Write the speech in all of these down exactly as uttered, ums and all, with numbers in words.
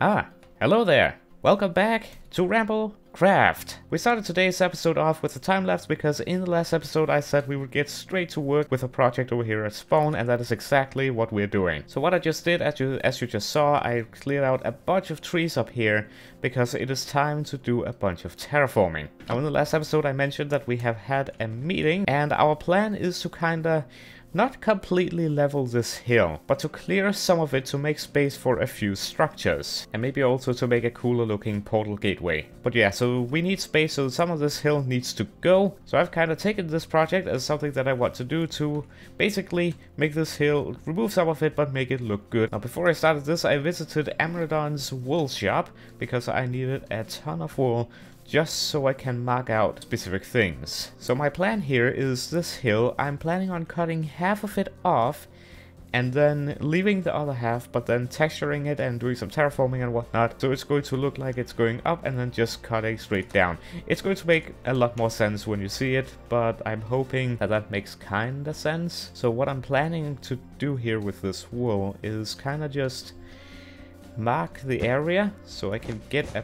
Ah, hello there! Welcome back to Ramble Craft! We started today's episode off with a time lapse because in the last episode I said we would get straight to work with a project over here at Spawn, and that is exactly what we're doing. So what I just did, as you, as you just saw, I cleared out a bunch of trees up here because it is time to do a bunch of terraforming. Now in the last episode I mentioned that we have had a meeting and our plan is to kinda not completely level this hill, but to clear some of it to make space for a few structures. And maybe also to make a cooler looking portal gateway. But yeah, so we need space, so some of this hill needs to go. So I've kind of taken this project as something that I want to do to basically make this hill, remove some of it, but make it look good. Now before I started this, I visited Amradorn's wool shop because I needed a ton of wool, just so I can mark out specific things. So my plan here is this hill, I'm planning on cutting half of it off and then leaving the other half, but then texturing it and doing some terraforming and whatnot. So it's going to look like it's going up and then just cutting straight down. It's going to make a lot more sense when you see it, but I'm hoping that that makes kinda sense. So what I'm planning to do here with this wool is kinda just mark the area so I can get a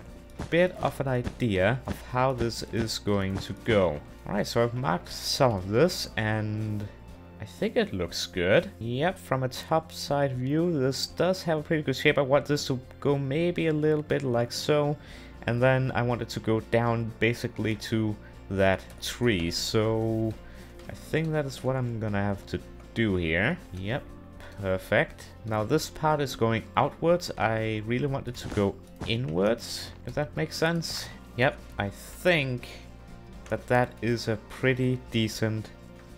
bit of an idea of how this is going to go. Alright, so I've marked some of this and I think it looks good. Yep, from a top side view this does have a pretty good shape. I want this to go maybe a little bit like so, and then I want it to go down basically to that tree. So I think that is what I'm gonna have to do here. Yep. Perfect. Now this part is going outwards. I really want it to go inwards, if that makes sense. Yep, I think that that is a pretty decent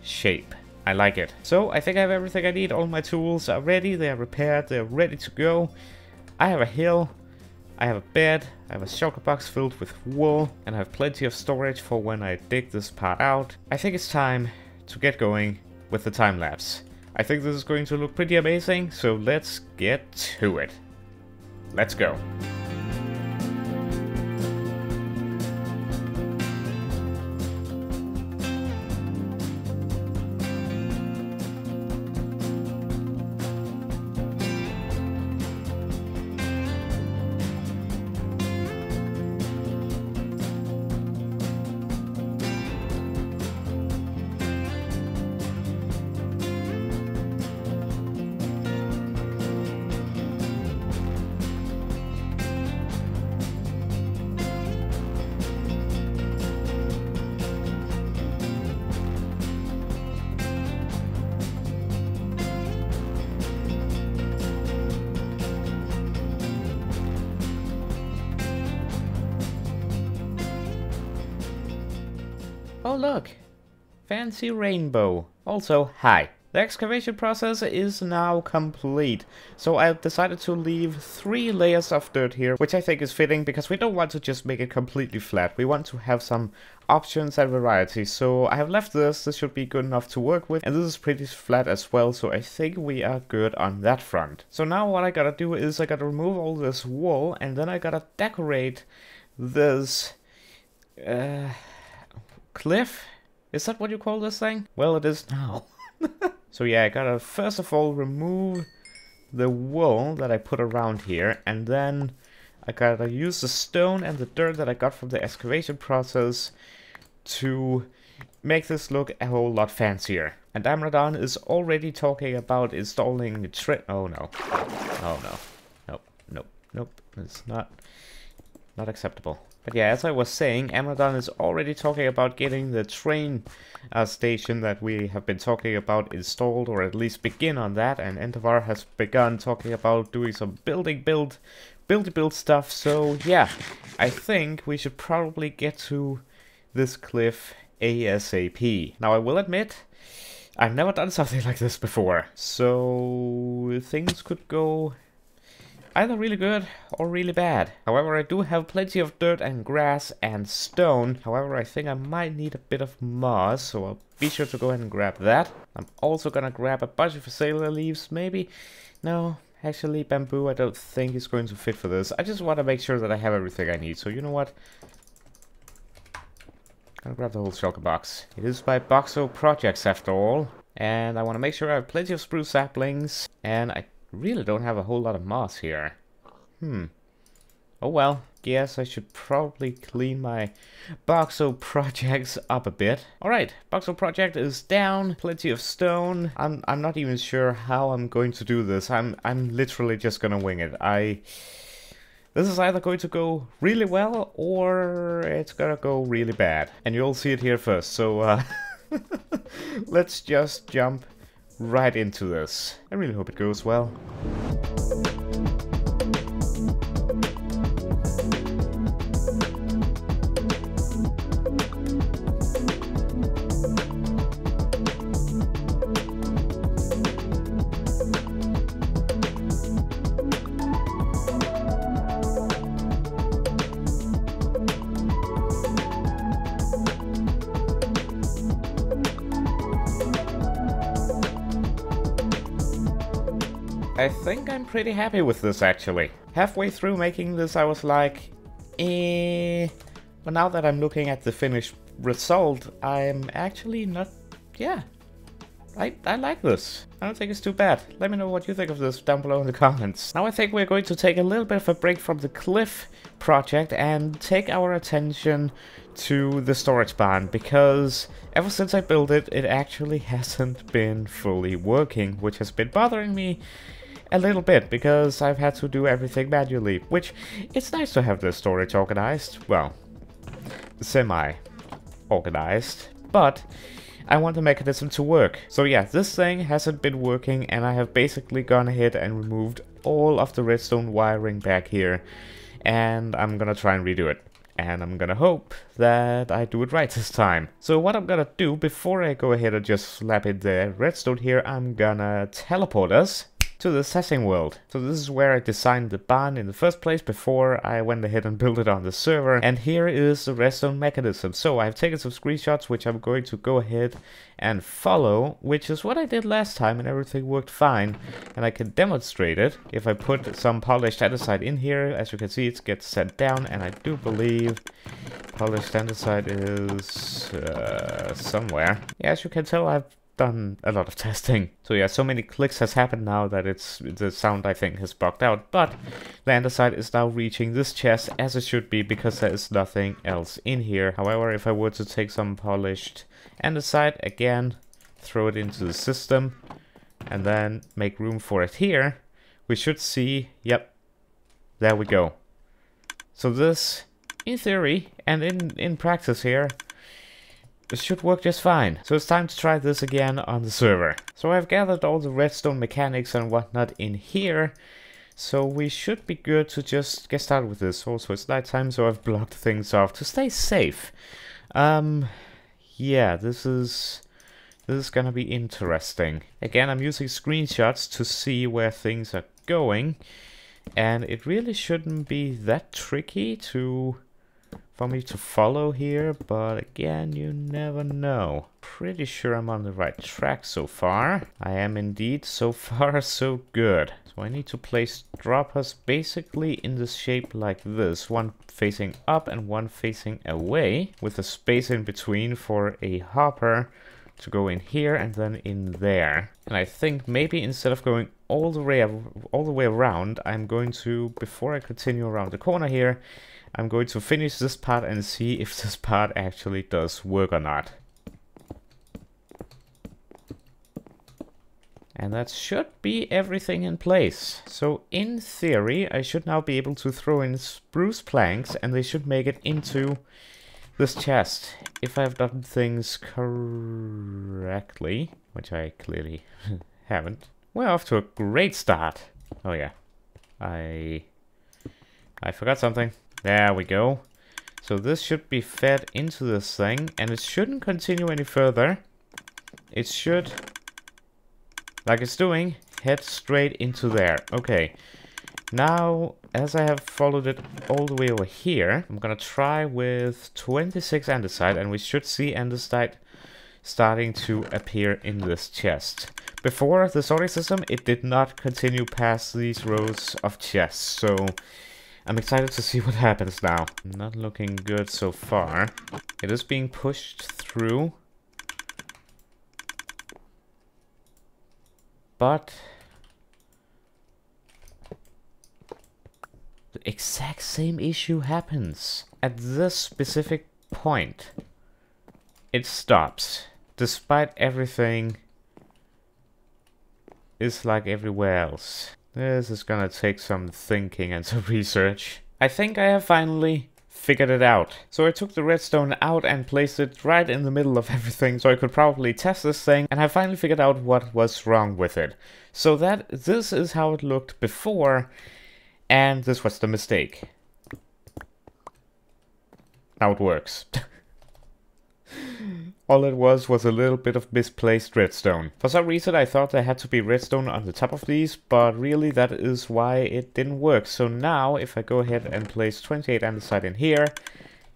shape. I like it. So I think I have everything I need. All my tools are ready. They are repaired. They are ready to go. I have a hill. I have a bed. I have a shulker box filled with wool. And I have plenty of storage for when I dig this part out. I think it's time to get going with the time lapse. I think this is going to look pretty amazing, so let's get to it. Let's go. Oh look, fancy rainbow. Also, hi. The excavation process is now complete. So I decided to leave three layers of dirt here, which I think is fitting because we don't want to just make it completely flat. We want to have some options and variety. So I have left this. This should be good enough to work with. And this is pretty flat as well. So I think we are good on that front. So now what I gotta do is I gotta remove all this wool and then I gotta decorate this Uh... cliff? Is that what you call this thing? Well, it is now. So yeah, I gotta first of all remove the wool that I put around here, and then I gotta use the stone and the dirt that I got from the excavation process to make this look a whole lot fancier. And Amradorn is already talking about installing a tri- oh no. Oh no. Nope. Nope. Nope. It's not, not acceptable. But yeah, as I was saying, Amradorn is already talking about getting the train uh, station that we have been talking about installed, or at least begin on that, and Endavar has begun talking about doing some building build, build build stuff, so yeah, I think we should probably get to this cliff ASAP. Now I will admit, I've never done something like this before, so things could go either really good or really bad. However, I do have plenty of dirt and grass and stone. However, I think I might need a bit of moss, so I'll be sure to go ahead and grab that. I'm also gonna grab a bunch of azalea leaves, maybe. No, actually bamboo I don't think is going to fit for this. I just want to make sure that I have everything I need, so you know what? I'm gonna grab the whole shulker box. It is by Boxo Projects after all. And I want to make sure I have plenty of spruce saplings, and I really don't have a whole lot of moss here. Hmm. Oh well, yes, I should probably clean my Boxo projects up a bit. Alright, Boxo project is down, plenty of stone. I'm I'm not even sure how I'm going to do this. I'm I'm literally just gonna wing it. I This is either going to go really well or it's gonna go really bad. And you'll see it here first, so uh let's just jump right into this. I really hope it goes well. I think I'm pretty happy with this actually. Halfway through making this I was like, eh, but now that I'm looking at the finished result, I'm actually not, yeah, I, I like this. I don't think it's too bad. Let me know what you think of this down below in the comments. Now I think we're going to take a little bit of a break from the cliff project and take our attention to the storage barn, because ever since I built it, it actually hasn't been fully working, which has been bothering me a little bit, because I've had to do everything manually, which it's nice to have the storage organized, well, semi-organized, but I want the mechanism to work. So yeah, this thing hasn't been working, and I have basically gone ahead and removed all of the redstone wiring back here, and I'm gonna try and redo it. And I'm gonna hope that I do it right this time. So what I'm gonna do before I go ahead and just slap in the redstone here, I'm gonna teleport us to the testing world. So this is where I designed the barn in the first place before I went ahead and built it on the server. And here is the redstone mechanism. So I've taken some screenshots which I'm going to go ahead and follow, which is what I did last time, and everything worked fine. And I can demonstrate it if I put some polished andesite in here. As you can see, it gets sent down, and I do believe polished andesite is uh, somewhere. Yeah, as you can tell, I've done a lot of testing. So yeah, so many clicks has happened now that it's the sound I think has bugged out, but the andesite is now reaching this chest as it should be, because there is nothing else in here. However, if I were to take some polished andesite again, throw it into the system, and then make room for it here, we should see, yep, there we go. So this, in theory, and in, in practice here, it should work just fine. So it's time to try this again on the server. So I've gathered all the redstone mechanics and whatnot in here, so we should be good to just get started with this. Also, it's night time, so I've blocked things off to stay safe. Um, yeah, this is this is gonna be interesting. Again, I'm using screenshots to see where things are going, and it really shouldn't be that tricky to. For me to follow here, but again, you never know. Pretty sure I'm on the right track so far. I am indeed. So far, so good. So I need to place droppers basically in the shape like this, one facing up and one facing away, with a space in between for a hopper to go in here and then in there. And I think maybe instead of going all the way all the way around, I'm going to, before I continue around the corner here, I'm going to finish this part and see if this part actually does work or not. And that should be everything in place. So in theory, I should now be able to throw in spruce planks and they should make it into this chest. If I've done things correctly, which I clearly haven't. We're off to a great start. Oh yeah, I, I forgot something. There we go. So this should be fed into this thing, and it shouldn't continue any further. It should, like it's doing, head straight into there. Okay. Now, as I have followed it all the way over here, I'm gonna try with twenty-six andesite, and we should see andesite starting to appear in this chest. Before the sorting system, it did not continue past these rows of chests, so I'm excited to see what happens now. Not looking good so far. It is being pushed through. But the exact same issue happens. At this specific point, it stops. Despite everything, it's like everywhere else. This is gonna take some thinking and some research. I think I have finally figured it out. So I took the redstone out and placed it right in the middle of everything so I could probably test this thing, and I finally figured out what was wrong with it. So that this is how it looked before, and this was the mistake. Now it works. All it was was a little bit of misplaced redstone. For some reason I thought there had to be redstone on the top of these, but really that is why it didn't work. So now if I go ahead and place twenty-eight andesite in here,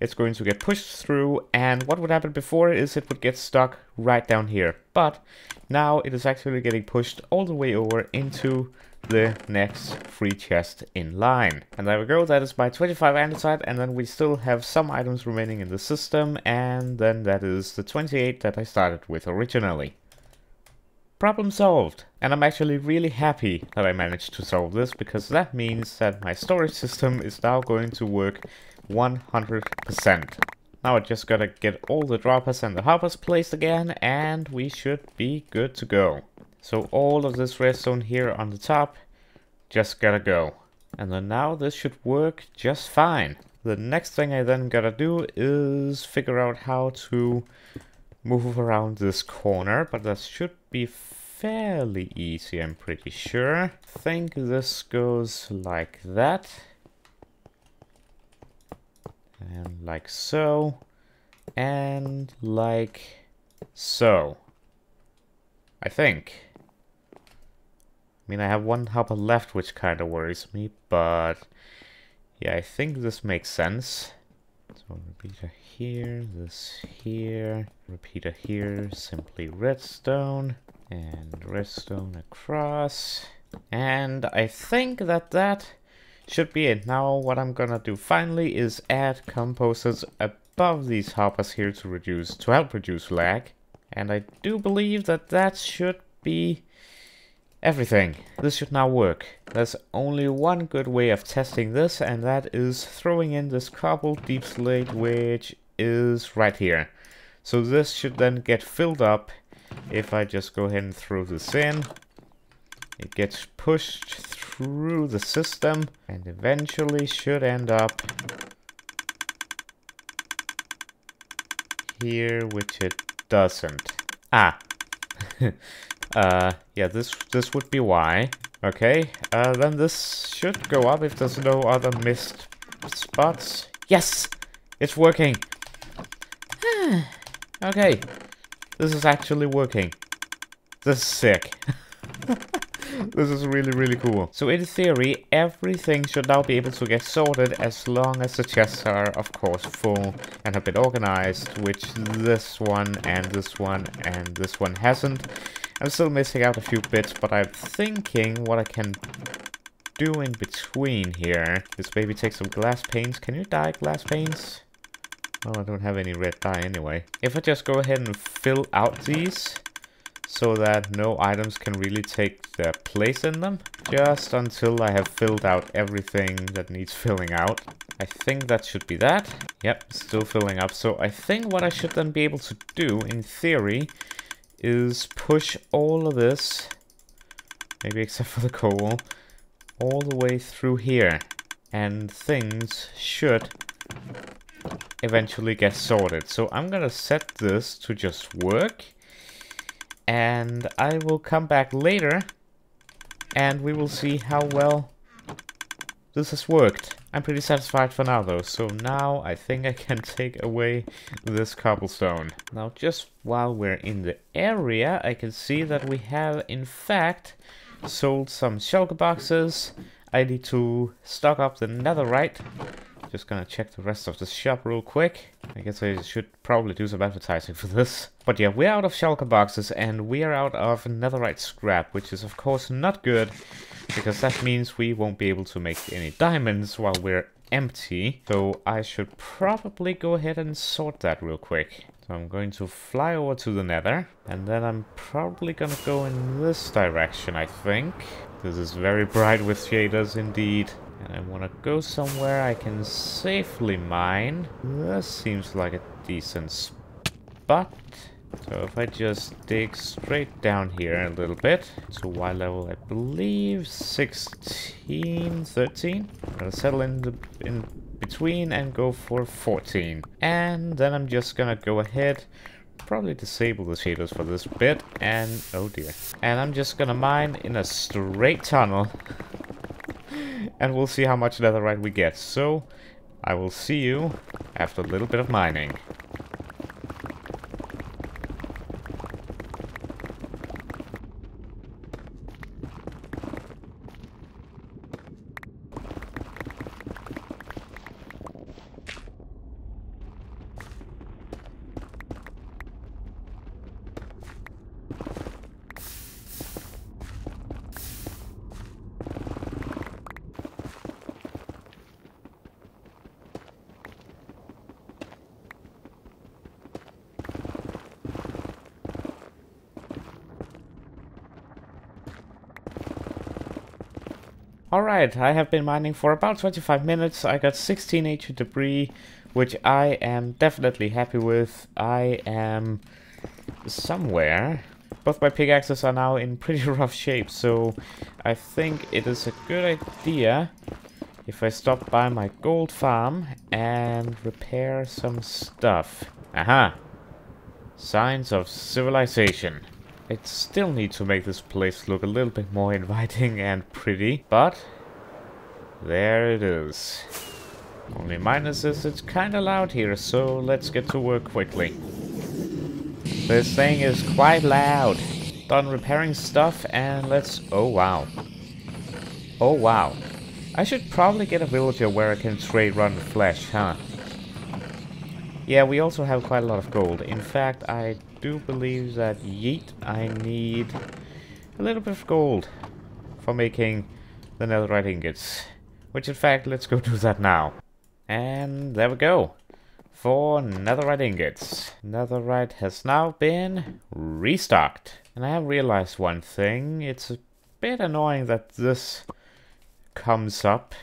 it's going to get pushed through, and what would happen before is it would get stuck right down here. But now it is actually getting pushed all the way over into the next free chest in line. And there we go, that is my twenty-five andesite, and then we still have some items remaining in the system, and then that is the twenty-eight that I started with originally. Problem solved! And I'm actually really happy that I managed to solve this, because that means that my storage system is now going to work one hundred percent. Now I just gotta get all the droppers and the hoppers placed again, and we should be good to go. So all of this redstone here on the top just gotta go. And then now this should work just fine. The next thing I then gotta do is figure out how to move around this corner, but that should be fairly easy, I'm pretty sure. I think this goes like that. And like so. And like so. I think. I mean, I have one hopper left, which kind of worries me, but yeah, I think this makes sense. So repeater here, this here, repeater here, simply redstone, and redstone across. And I think that that should be it. Now what I'm gonna do finally is add composters above these hoppers here to reduce, to help reduce lag. And I do believe that that should be everything. This should now work. There's only one good way of testing this, and that is throwing in this cobble deep slate, which is right here. So this should then get filled up. If I just go ahead and throw this in, it gets pushed through the system and eventually should end up here, which it doesn't. Ah. uh, yeah, this this would be why. Okay, uh, then this should go up if there's no other missed spots. Yes! It's working! Okay, this is actually working. This is sick. This is really, really cool. So in theory, everything should now be able to get sorted as long as the chests are, of course, full and have been organized, which this one and this one and this one hasn't. I'm still missing out a few bits, but I'm thinking what I can do in between here is maybe take some glass panes. Can you dye glass panes? Oh, I don't have any red dye anyway. If I just go ahead and fill out these, so that no items can really take their place in them, just until I have filled out everything that needs filling out. I think that should be that. Yep, still filling up. So I think what I should then be able to do, in theory, is push all of this, maybe except for the coal, all the way through here. And things should eventually get sorted. So I'm gonna set this to just work. And I will come back later, and we will see how well this has worked. I'm pretty satisfied for now, though, so now I think I can take away this cobblestone. Now, just while we're in the area, I can see that we have, in fact, sold some shulker boxes. I need to stock up the netherite. Just gonna check the rest of the shop real quick. I guess I should probably do some advertising for this. But yeah, we're out of shulker boxes and we are out of netherite scrap, which is of course not good, because that means we won't be able to make any diamonds while we're empty. So I should probably go ahead and sort that real quick. So I'm going to fly over to the nether, and then I'm probably gonna go in this direction, I think. This is very bright with shaders indeed. And I want to go somewhere I can safely mine. This seems like a decent spot. So if I just dig straight down here a little bit. So Y level, I believe, sixteen, thirteen. I'll settle in the in between and go for fourteen. And then I'm just gonna go ahead, probably disable the shaders for this bit, and oh dear. And I'm just gonna mine in a straight tunnel. And we'll see how much netherite we get. So I will see you after a little bit of mining. Alright, I have been mining for about twenty-five minutes. I got sixteen nature debris, which I am definitely happy with. I am somewhere. Both my pickaxes are now in pretty rough shape, so I think it is a good idea if I stop by my gold farm and repair some stuff. Aha! Signs of civilization. I still need to make this place look a little bit more inviting and pretty, but there it is. Only minus is it's kinda loud here, so let's get to work quickly. This thing is quite loud. Done repairing stuff and let's... oh wow. Oh wow. I should probably get a villager where I can trade run flesh, huh? Yeah, we also have quite a lot of gold. In fact, I do believe that yeet, I need a little bit of gold for making the netherite ingots. Which, in fact, let's go do that now. And there we go. Four netherite ingots. Netherite has now been restocked. And I have realized one thing. It's a bit annoying that this comes up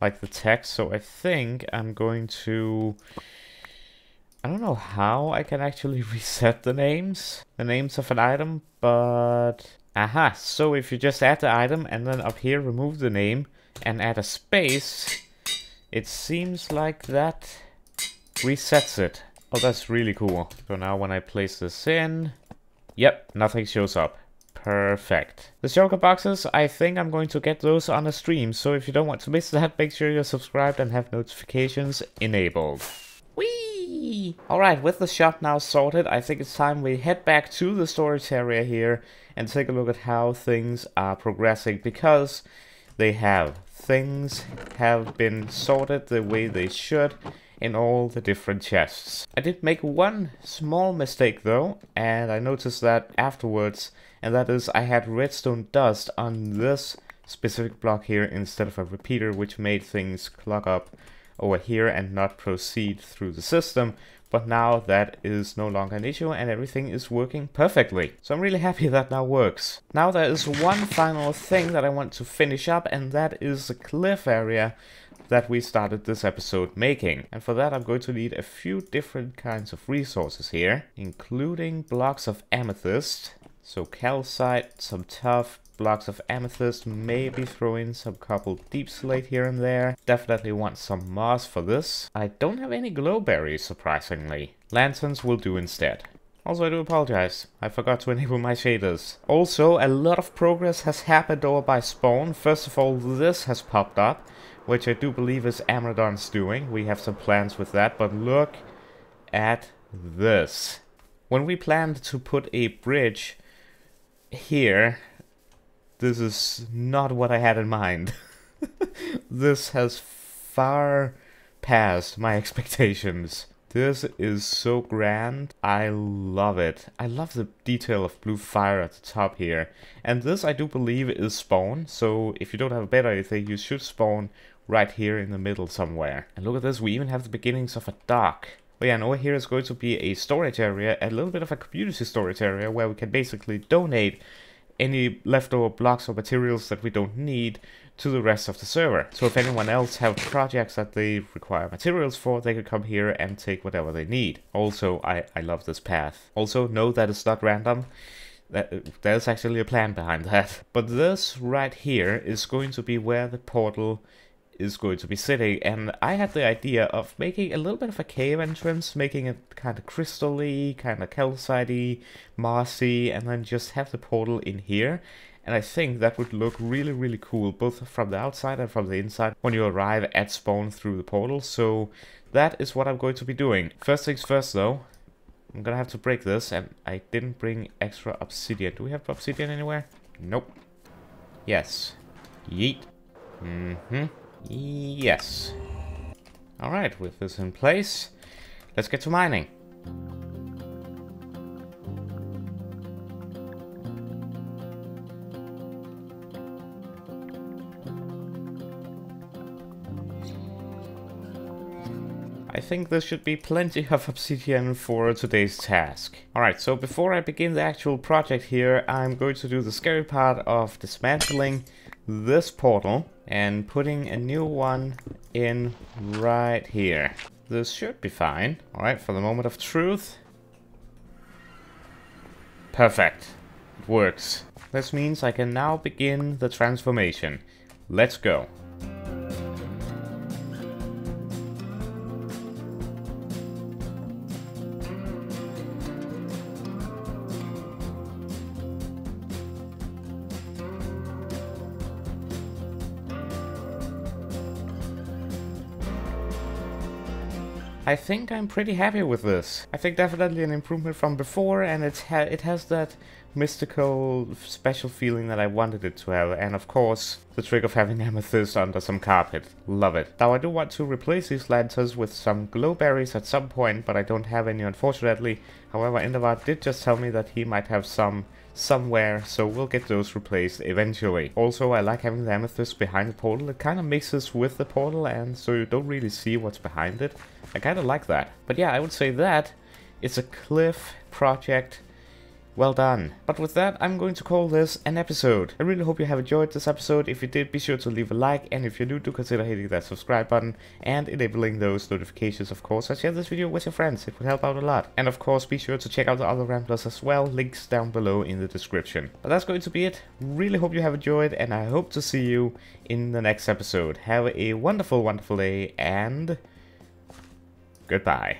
like the text. So I think I'm going to... I don't know how I can actually reset the names, the names of an item, but... aha, so if you just add the item and then up here remove the name and add a space, it seems like that resets it. Oh, that's really cool. So now when I place this in, yep, nothing shows up. Perfect. The shulker boxes, I think I'm going to get those on a stream, so if you don't want to miss that, make sure you're subscribed and have notifications enabled. Whee! Alright, with the shop now sorted, I think it's time we head back to the storage area here and take a look at how things are progressing, because they have. Things have been sorted the way they should in all the different chests. I did make one small mistake though, and I noticed that afterwards, and that is I had redstone dust on this specific block here instead of a repeater, which made things clog up over here and not proceed through the system, but now that is no longer an issue and everything is working perfectly. So I'm really happy that now works. Now there is one final thing that I want to finish up, and that is the cliff area that we started this episode making. And for that I'm going to need a few different kinds of resources here, including blocks of amethyst, so calcite, some tuff, blocks of amethyst, maybe throw in some couple deep slate here and there. Definitely want some moss for this. I don't have any glowberries, surprisingly. Lanterns will do instead. Also, I do apologize. I forgot to enable my shaders. Also, a lot of progress has happened over by Spawn. First of all, this has popped up, which I do believe is Amradorn's doing. We have some plans with that, but look at this. When we planned to put a bridge here, this is not what I had in mind. This has far passed my expectations. This is so grand. I love it. I love the detail of blue fire at the top here. And this I do believe is Spawn. So if you don't have a bed or anything, you should spawn right here in the middle somewhere. And look at this. We even have the beginnings of a dock. But yeah, and over here is going to be a storage area, a little bit of a community storage area where we can basically donate any leftover blocks or materials that we don't need to the rest of the server. So if anyone else have projects that they require materials for, they can come here and take whatever they need. Also, I, I love this path. Also, know that it's not random. That, there's actually a plan behind that. But this right here is going to be where the portal is going to be sitting, and I had the idea of making a little bit of a cave entrance, making it kind of crystal-y, kind of calcite-y, mossy, and then just have the portal in here. And I think that would look really, really cool, both from the outside and from the inside, when you arrive at spawn through the portal. So that is what I'm going to be doing. First things first, though, I'm gonna have to break this, and I didn't bring extra obsidian. Do we have obsidian anywhere? Nope. Yes. Yeet. Mm-hmm. Yes. Alright, with this in place, let's get to mining. I think there should be plenty of obsidian for today's task. Alright, so before I begin the actual project here, I'm going to do the scary part of dismantling this portal and putting a new one in right here. This should be fine. Alright, for the moment of truth. Perfect. It works. This means I can now begin the transformation. Let's go. I think I'm pretty happy with this. I think definitely an improvement from before, and it's ha it has that mystical, special feeling that I wanted it to have. And of course, the trick of having amethyst under some carpet. Love it. Now I do want to replace these lanterns with some glowberries at some point, but I don't have any, unfortunately. However, Endavar did just tell me that he might have some somewhere, so we'll get those replaced eventually. Also, I like having the amethyst behind the portal. It kind of mixes with the portal, and so you don't really see what's behind it. I kind of like that. But yeah, I would say that it's a cliff project. Well done. But with that, I'm going to call this an episode. I really hope you have enjoyed this episode. If you did, be sure to leave a like, and if you're new, do consider hitting that subscribe button and enabling those notifications, of course, and share this video with your friends. It would help out a lot. And of course, be sure to check out the other ramblers as well. Links down below in the description. But that's going to be it. Really hope you have enjoyed, and I hope to see you in the next episode. Have a wonderful, wonderful day, and goodbye.